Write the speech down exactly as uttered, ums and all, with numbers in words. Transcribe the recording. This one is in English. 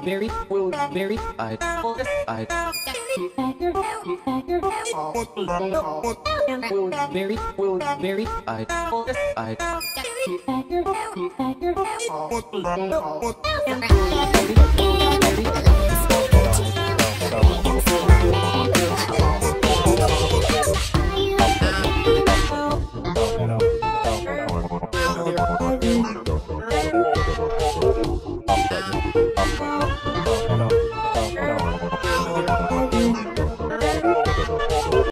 very, very, I, I, very, very, I, I, very,